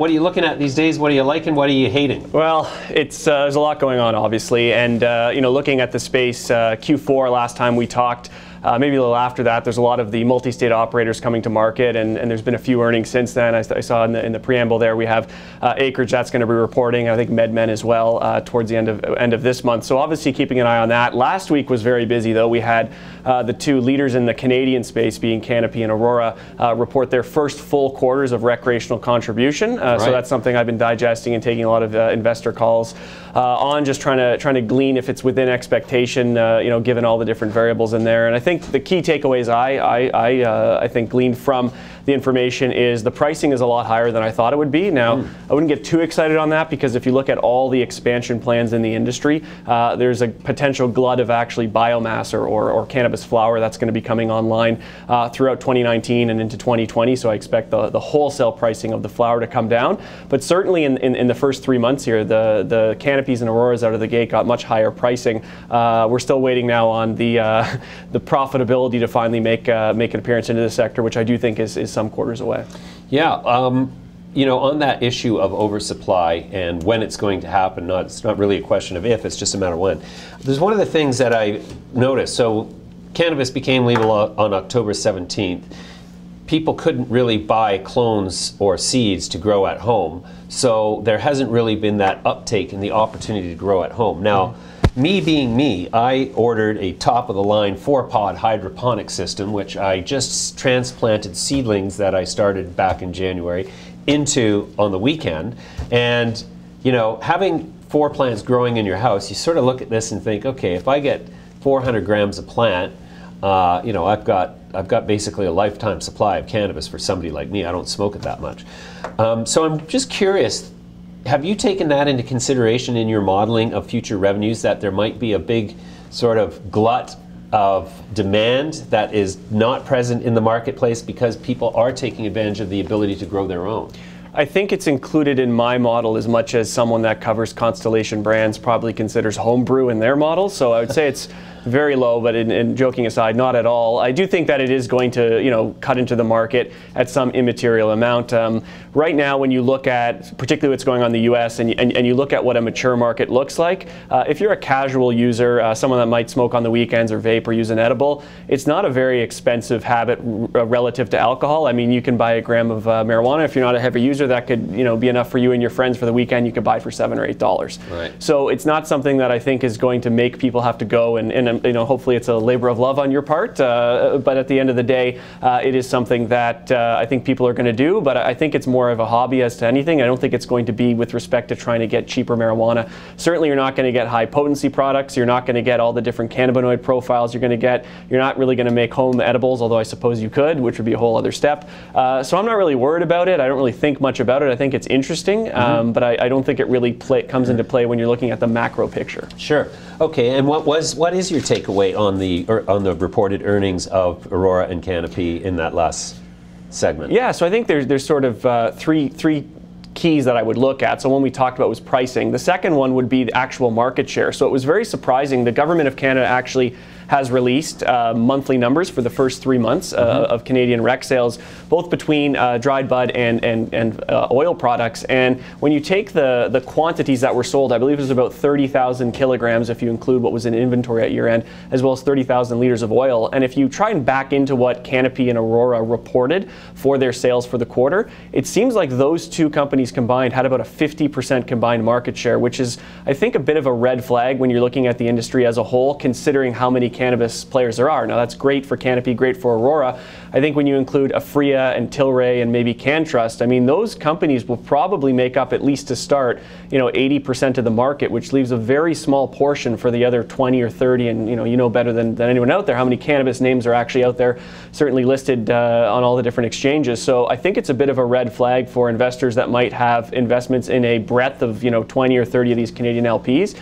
What are you looking at these days? What are you liking? What are you hating? Well, it's there's a lot going on, obviously, and you know, looking at the space, Q4 last time we talked. Maybe a little after that, there's a lot of the multi-state operators coming to market, and there's been a few earnings since then. I saw in the preamble there we have Acreage that's going to be reporting, and I think MedMen as well towards the end of this month. So obviously keeping an eye on that. Last week was very busy though. We had the two leaders in the Canadian space, being Canopy and Aurora, report their first full quarters of recreational contribution. Right. So that's something I've been digesting and taking a lot of investor calls on, just trying to glean if it's within expectation, you know, given all the different variables in there. And I think the key takeaways I think gleaned from the information is the pricing is a lot higher than I thought it would be. Now, I wouldn't get too excited on that, because if you look at all the expansion plans in the industry, there's a potential glut of actually biomass or cannabis flower that's going to be coming online throughout 2019 and into 2020. So I expect the wholesale pricing of the flower to come down. But certainly in the first 3 months here, the Canopies and Auroras out of the gate got much higher pricing. We're still waiting now on the profitability to finally make an appearance into the sector, which I do think is some quarters away. Yeah, you know, on that issue of oversupply and when it's going to happen, it's not really a question of if, it's just a matter of when. There's one of the things that I noticed. So cannabis became legal on October 17th. People couldn't really buy clones or seeds to grow at home, so there hasn't really been that uptake in the opportunity to grow at home. Now, me being me, I ordered a top-of-the-line 4-pod hydroponic system, which I just transplanted seedlings that I started back in January into on the weekend. And, you know, having 4 plants growing in your house, you sort of look at this and think, okay, if I get 400 grams a plant, you know, I've got basically a lifetime supply of cannabis for somebody like me. I don't smoke it that much. So I'm just curious, have you taken that into consideration in your modeling of future revenues, that there might be a big sort of glut of demand that is not present in the marketplace because people are taking advantage of the ability to grow their own? I think it's included in my model as much as someone that covers Constellation Brands probably considers homebrew in their model. So I would say it's very low, but in joking aside, not at all. I do think that it is going to, you know, cut into the market at some immaterial amount. Right now, when you look at particularly what's going on in the U.S. and you look at what a mature market looks like, if you're a casual user, someone that might smoke on the weekends or vape or use an edible, it's not a very expensive habit relative to alcohol. I mean, you can buy a gram of marijuana. If you're not a heavy user, that could, you know, be enough for you and your friends for the weekend. You could buy for $7 or $8. Right. So it's not something that I think is going to make people have to go and you know, hopefully it's a labor of love on your part, but at the end of the day, it is something that I think people are going to do, but I think it's more of a hobby as to anything. I don't think it's going to be with respect to trying to get cheaper marijuana. Certainly you're not going to get high potency products, you're not going to get all the different cannabinoid profiles you're going to get, you're not really going to make home edibles, although I suppose you could, which would be a whole other step. So I'm not really worried about it. I don't really think much about it. I think it's interesting, but I don't think it really comes into play when you're looking at the macro picture. Sure. Okay, and what is your takeaway on the reported earnings of Aurora and Canopy in that last segment? Yeah, so I think there's sort of three keys that I would look at. So one we talked about was pricing. The second one would be the actual market share. So it was very surprising. The government of Canada actually has released monthly numbers for the first 3 months of Canadian rec sales, both between dried bud and oil products. And when you take the quantities that were sold, I believe it was about 30,000 kilograms if you include what was in inventory at year end, as well as 30,000 liters of oil. And if you try and back into what Canopy and Aurora reported for their sales for the quarter, it seems like those two companies combined had about a 50% combined market share, which is, I think, a bit of a red flag when you're looking at the industry as a whole, considering how many cannabis players there are. Now that's great for Canopy, great for Aurora. I think when you include Afria and Tilray and maybe CanTrust, I mean, those companies will probably make up, at least to start, you know, 80% of the market, which leaves a very small portion for the other 20 or 30. And you know better than anyone out there how many cannabis names are actually out there, certainly listed on all the different exchanges. So I think it's a bit of a red flag for investors that might have investments in a breadth of, you know, 20 or 30 of these Canadian LPs.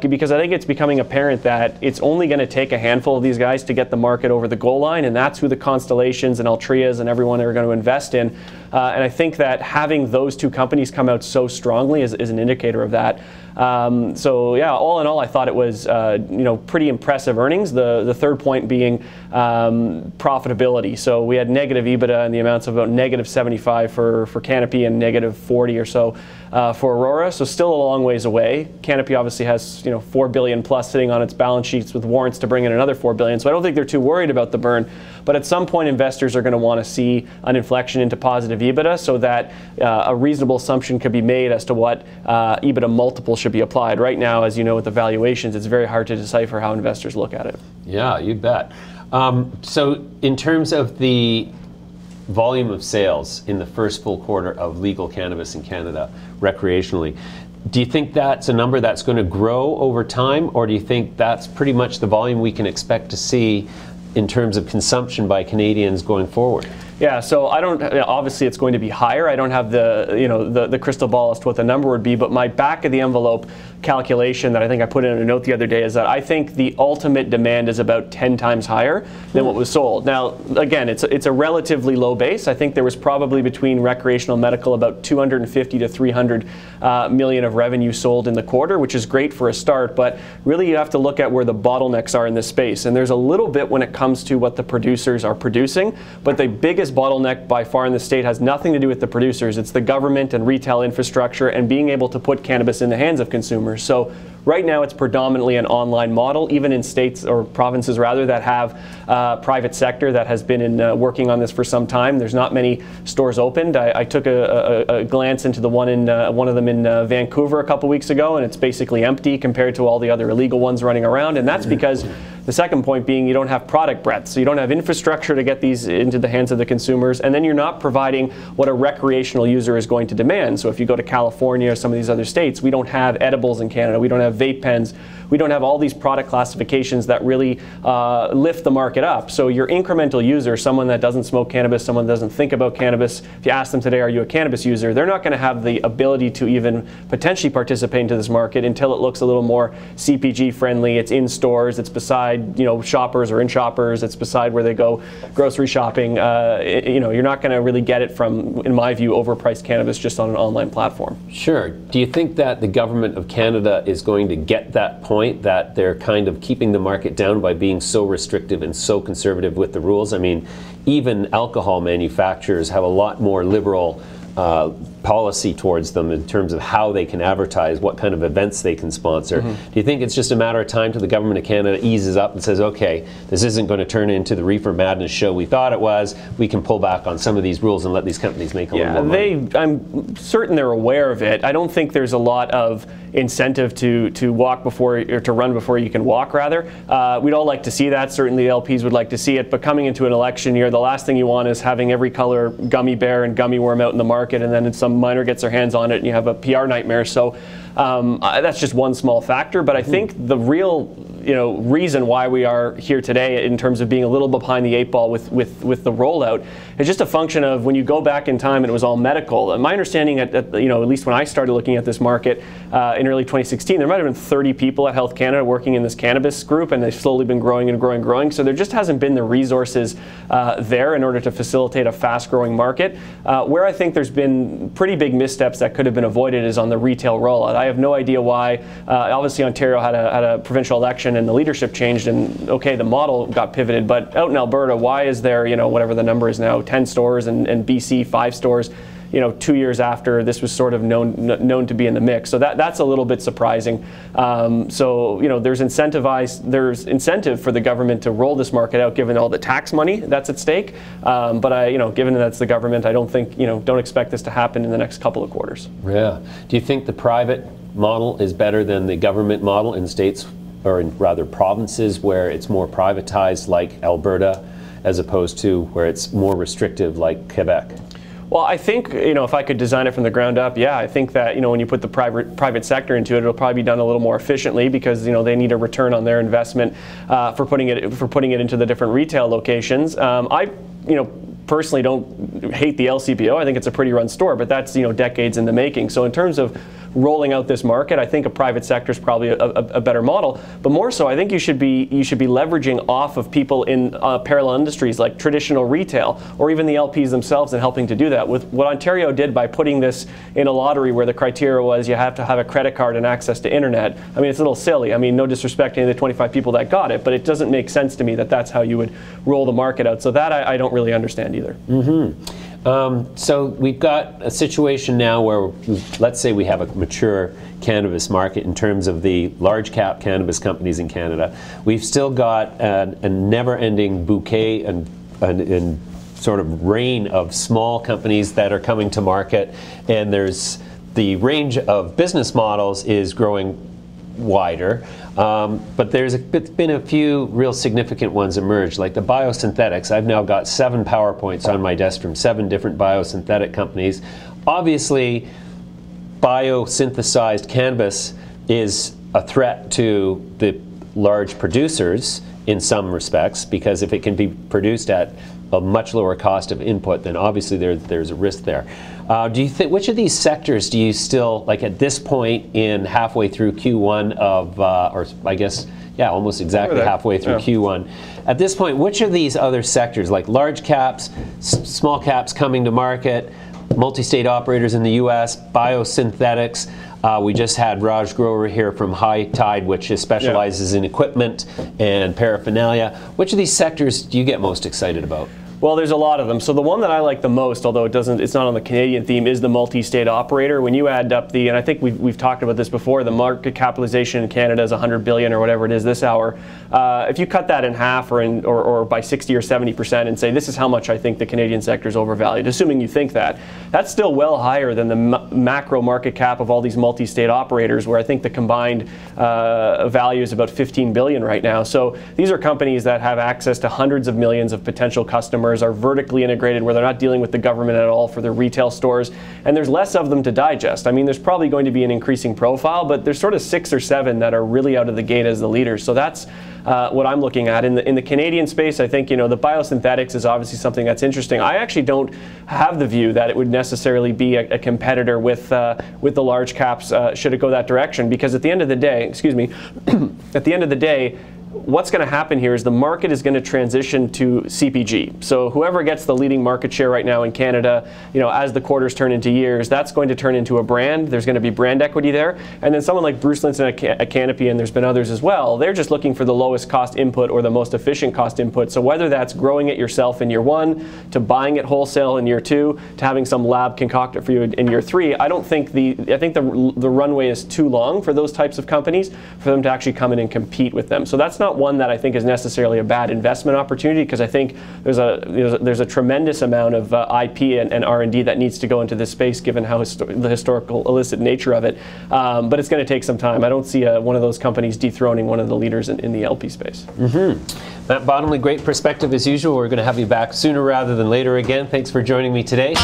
Because I think it's becoming apparent that it's only going to take a handful of these guys to get the market over the goal line, and that's who the Constellations and Altrias and everyone are going to invest in. And I think that having those two companies come out so strongly is an indicator of that. So yeah, all in all, I thought it was pretty impressive earnings. The third point being profitability. So we had negative EBITDA in the amounts of about -75 for Canopy and -40 or so for Aurora. So still a long ways away. Canopy obviously has $4 billion plus sitting on its balance sheets with warrants to bring in another $4 billion. So I don't think they're too worried about the burn. But at some point, investors are going to want to see an inflection into positive EBITDA, so that a reasonable assumption could be made as to what EBITDA multiple should be applied. Right now, as you know, with the valuations, it's very hard to decipher how investors look at it. Yeah, you bet. So in terms of the volume of sales in the first full quarter of legal cannabis in Canada recreationally, do you think that's a number that's going to grow over time, or do you think that's pretty much the volume we can expect to see in terms of consumption by Canadians going forward? Yeah, so I don't, obviously it's going to be higher. I don't have the, the crystal ball as to what the number would be, but my back of the envelope calculation that I think I put in a note the other day is that I think the ultimate demand is about 10 times higher than what was sold. Now, again, it's a relatively low base. I think there was probably between recreational and medical about 250 to 300 million of revenue sold in the quarter, which is great for a start, but really you have to look at where the bottlenecks are in this space. And there's a little bit when it comes to what the producers are producing, but the biggest bottleneck by far in the state has nothing to do with the producers. It's the government and retail infrastructure and being able to put cannabis in the hands of consumers. So right now it's predominantly an online model, even in states or provinces rather that have private sector that has been in working on this for some time. There's not many stores opened. I took a glance into the one in one of them in Vancouver a couple weeks ago, and it's basically empty compared to all the other illegal ones running around, and that's because the second point being you don't have product breadth, so you don't have infrastructure to get these into the hands of the consumers, and then you're not providing what a recreational user is going to demand. So if you go to California or some of these other states, we don't have edibles in Canada, we don't have vape pens, we don't have all these product classifications that really lift the market up. So your incremental user, someone that doesn't smoke cannabis, someone that doesn't think about cannabis, if you ask them today, are you a cannabis user, they're not going to have the ability to even potentially participate into this market until it looks a little more CPG friendly. It's in stores, it's beside shoppers or in shoppers, it's beside where they go grocery shopping. You're not going to really get it from, in my view, overpriced cannabis just on an online platform. Sure. Do you think that the government of Canada is going to get that point, that they're kind of keeping the market down by being so restrictive and so conservative with the rules? I mean, even alcohol manufacturers have a lot more liberal policy towards them in terms of how they can advertise, what kind of events they can sponsor. Mm-hmm. Do you think it's just a matter of time till the government of Canada eases up and says, okay, this isn't going to turn into the Reefer Madness show we thought it was, we can pull back on some of these rules and let these companies make a little more money? I'm certain they're aware of it. I don't think there's a lot of incentive to walk before, or to run before you can walk, rather. We'd all like to see that. Certainly the LPs would like to see it, but coming into an election year, the last thing you want is having every color gummy bear and gummy worm out in the market, and then some miner gets their hands on it and you have a PR nightmare. So that's just one small factor, but I think the real reason why we are here today in terms of being a little behind the eight ball with the rollout is just a function of when you go back in time and it was all medical. And my understanding at least when I started looking at this market in early 2016, there might have been 30 people at Health Canada working in this cannabis group, and they've slowly been growing and growing and growing. So there just hasn't been the resources there in order to facilitate a fast growing market. Where I think there's been pretty big missteps that could have been avoided is on the retail rollout. I have no idea why. Obviously Ontario had a provincial election and the leadership changed, and okay, the model got pivoted, but out in Alberta, why is there, whatever the number is now, 10 stores and BC 5 stores, 2 years after this was sort of known to be in the mix? So that's a little bit surprising. So there's incentive for the government to roll this market out given all the tax money that's at stake. But given that's the government, I don't think don't expect this to happen in the next couple of quarters. Yeah. Do you think the private model is better than the government model in states, or in rather provinces, where it's more privatized like Alberta, as opposed to where it's more restrictive like Quebec? Well, I think, if I could design it from the ground up, yeah, I think that, when you put the private sector into it, it'll probably be done a little more efficiently because, they need a return on their investment for putting it into the different retail locations. Personally don't hate the LCBO. I think it's a pretty run store, but that's decades in the making. So in terms of rolling out this market, I think a private sector is probably a better model. But more so, I think you should be leveraging off of people in parallel industries like traditional retail or even the LPs themselves, and helping to do that with what Ontario did by putting this in a lottery where the criteria was you have to have a credit card and access to internet. I mean, it's a little silly. I mean, no disrespect to any of the 25 people that got it, but it doesn't make sense to me that that's how you would roll the market out. So that I don't really understand either. Mm-hmm. So we've got a situation now where, let's say we have a mature cannabis market in terms of the large cap cannabis companies in Canada. We've still got a never-ending bouquet and sort of rain of small companies that are coming to market, and there's the range of business models is growing wider, but there's been a few real significant ones emerge, like the biosynthetics. I've now got 7 PowerPoints on my desk from 7 different biosynthetic companies. Obviously, biosynthesized cannabis is a threat to the large producers in some respects, because if it can be produced at a much lower cost of input, then obviously there's a risk there. Do you think, which of these sectors do you still, like at this point in halfway through Q1 of, or I guess, yeah, almost exactly halfway through Q1, at this point, which of these other sectors, like large caps, small caps coming to market, multi-state operators in the US, biosynthetics, we just had Raj Grover here from High Tide, which specializes in equipment and paraphernalia. Which of these sectors do you get most excited about? Well, there's a lot of them. So the one that I like the most, although it's not on the Canadian theme, is the multi-state operator. When you add up the, and I think we've talked about this before, the market capitalization in Canada is 100 billion or whatever it is this hour. If you cut that in half or by 60 or 70% and say this is how much I think the Canadian sector is overvalued, assuming you think that, that's still well higher than the macro market cap of all these multi-state operators, where I think the combined value is about 15 billion right now. So these are companies that have access to hundreds of millions of potential customers, are vertically integrated, where they're not dealing with the government at all for their retail stores, and there's less of them to digest. I mean, there's probably going to be an increasing profile, but there's sort of 6 or 7 that are really out of the gate as the leaders. So that's what I'm looking at. In the Canadian space, I think, you know, the biosynthetics is obviously something that's interesting. I actually don't have the view that it would necessarily be a competitor with the large caps should it go that direction, because at the end of the day, excuse me, at the end of the day, what's going to happen here is the market is going to transition to CPG. So whoever gets the leading market share right now in Canada, you know, as the quarters turn into years, that's going to turn into a brand. There's going to be brand equity there. And then someone like Bruce Linton at Canopy, and there's been others as well, they're just looking for the lowest cost input or the most efficient cost input. So whether that's growing it yourself in year 1, to buying it wholesale in year 2, to having some lab concoct it for you in year 3, I don't think I think the runway is too long for those types of companies for them to actually come in and compete with them. So that's not one that I think is necessarily a bad investment opportunity, because I think there's a tremendous amount of IP and R&D that needs to go into this space, given how the historical illicit nature of it. But it's going to take some time. I don't see one of those companies dethroning one of the leaders in the LP space. Mm-hmm. Matt Bottomley, great perspective as usual. We're going to have you back sooner rather than later again. Thanks for joining me today.